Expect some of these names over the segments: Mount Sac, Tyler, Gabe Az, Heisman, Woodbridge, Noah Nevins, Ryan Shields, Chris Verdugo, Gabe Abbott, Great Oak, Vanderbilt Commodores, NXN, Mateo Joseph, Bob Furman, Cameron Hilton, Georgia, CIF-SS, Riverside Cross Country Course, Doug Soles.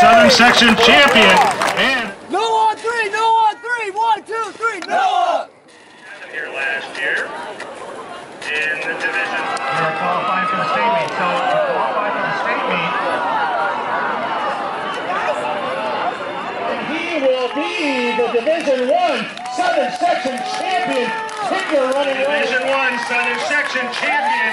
Southern Section champion. And Noah on three, Noah on three, 1, 2, 3, Noah! Here last year in the division. They're qualifying for the state meet, so to qualify for the state meet, he will be the Division I Southern Section champion. Kicker running Division I Southern Section champion.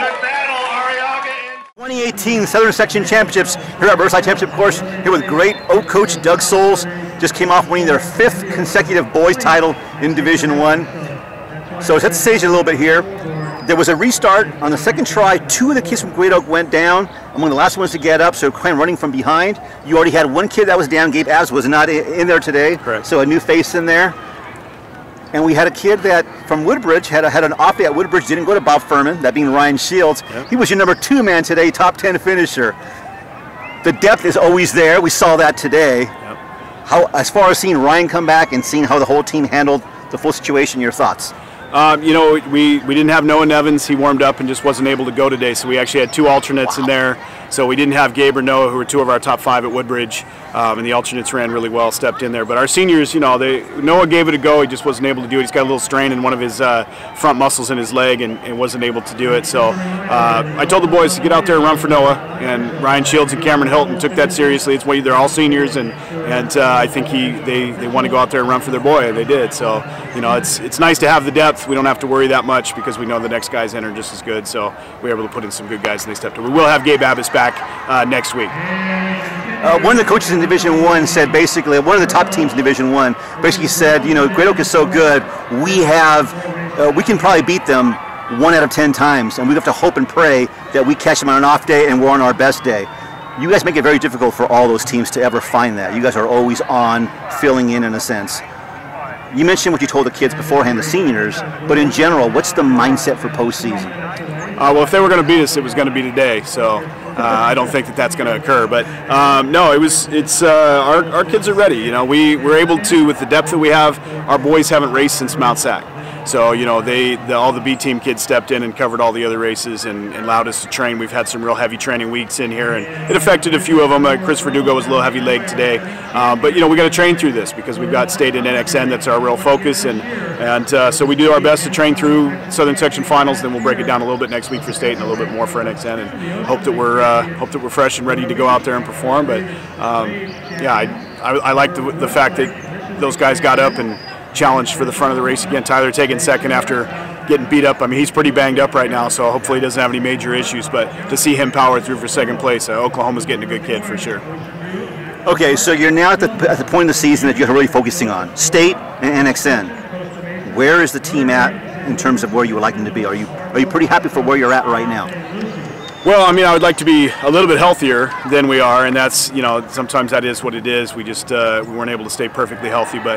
Good battle, Ariaga. 2018 Southern Section Championships here at Riverside Championship Course, here with Great Oak coach Doug Soles. Just came off winning their 5th consecutive boys title in Division I. So set the stage a little bit here. There was a restart on the second try. 2 of the kids from Great Oak went down, among the last ones to get up, so kind of running from behind. You already had one kid that was down. Gabe Az was not in there today. Correct. So a new face in there. And we had a kid that from Woodbridge had an off day at Woodbridge, didn't go to Bob Furman, that being Ryan Shields. Yep. He was your number 2 man today, top 10 finisher. The depth is always there. We saw that today. Yep. How, as far as seeing Ryan come back and seeing how the whole team handled the full situation, your thoughts? You know, we didn't have Noah Nevins. He warmed up and just wasn't able to go today, so we actually had 2 alternates in there. So we didn't have Gabe or Noah, who were 2 of our top 5 at Woodbridge, and the alternates ran really well, stepped in there. But our seniors, you know, Noah gave it a go. He just wasn't able to do it. He's got a little strain in one of his front muscles in his leg and wasn't able to do it. So I told the boys to get out there and run for Noah, and Ryan Shields and Cameron Hilton took that seriously. It's why they're all seniors, and I think they want to go out there and run for their boy, and they did. So, you know, it's nice to have the depth. We don't have to worry that much because we know the next guys enter just as good, so we were able to put in some good guys and they stepped up. We will have Gabe Abbott back next week. One of the coaches in Division I said, basically, one of the top teams in Division I basically said, you know, Great Oak is so good, we can probably beat them 1 out of 10 times, and we have to hope and pray that we catch them on an off day and we're on our best day. You guys make it very difficult for all those teams to ever find that. You guys are always on, filling in a sense. You mentioned what you told the kids beforehand, the seniors, but in general, what's the mindset for postseason? Well, if they were going to beat us, it was going to be today, so I don't think that that's going to occur. But no, our kids are ready. You know, we're able to, with the depth that we have, our boys haven't raced since Mount Sac. So, you know, all the B team kids stepped in and covered all the other races and allowed us to train. We've had some real heavy training weeks in here, and it affected a few of them. Chris Verdugo was a little heavy leg today. But, you know, we got to train through this because we've got state and NXN. That's our real focus. And so we do our best to train through Southern Section Finals. Then we'll break it down a little bit next week for state and a little bit more for NXN, and hope that we're fresh and ready to go out there and perform. But, yeah, I like the fact that those guys got up and challenged for the front of the race again. Tyler taking second after getting beat up. I mean, he's pretty banged up right now, so hopefully he doesn't have any major issues, but to see him power through for second place, Oklahoma's getting a good kid for sure. Okay, so you're now at the point of the season that you're really focusing on, state and NXN. Where is the team at in terms of where you would like them to be? Are you pretty happy for where you're at right now? Well, I mean, I would like to be a little bit healthier than we are, and that's, you know, sometimes that is what it is. We just we weren't able to stay perfectly healthy, but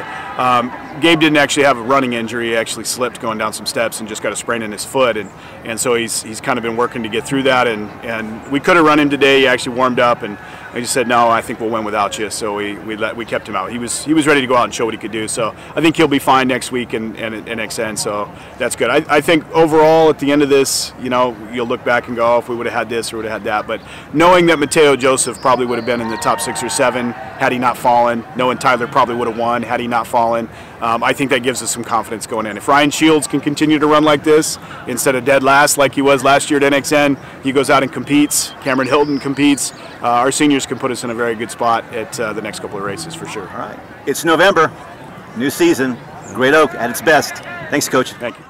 Gabe didn't actually have a running injury. He actually slipped going down some steps and just got a sprain in his foot, and so he's kind of been working to get through that, and we could have run him today. He actually warmed up, and I just said, no, I think we'll win without you, so we kept him out. He was ready to go out and show what he could do, so I think he'll be fine next week and at NXN, so that's good. I think overall at the end of this, you know, you'll look back and go, oh, if we would have had this or would have had that, but knowing that Mateo Joseph probably would have been in the top 6 or 7 had he not fallen, knowing Tyler probably would have won had he not fallen, I think that gives us some confidence going in. If Ryan Shields can continue to run like this instead of dead last like he was last year at NXN, he goes out and competes, Cameron Hilton competes, our seniors can put us in a very good spot at the next couple of races for sure. All right. It's November, new season, Great Oak at its best. Thanks, Coach. Thank you.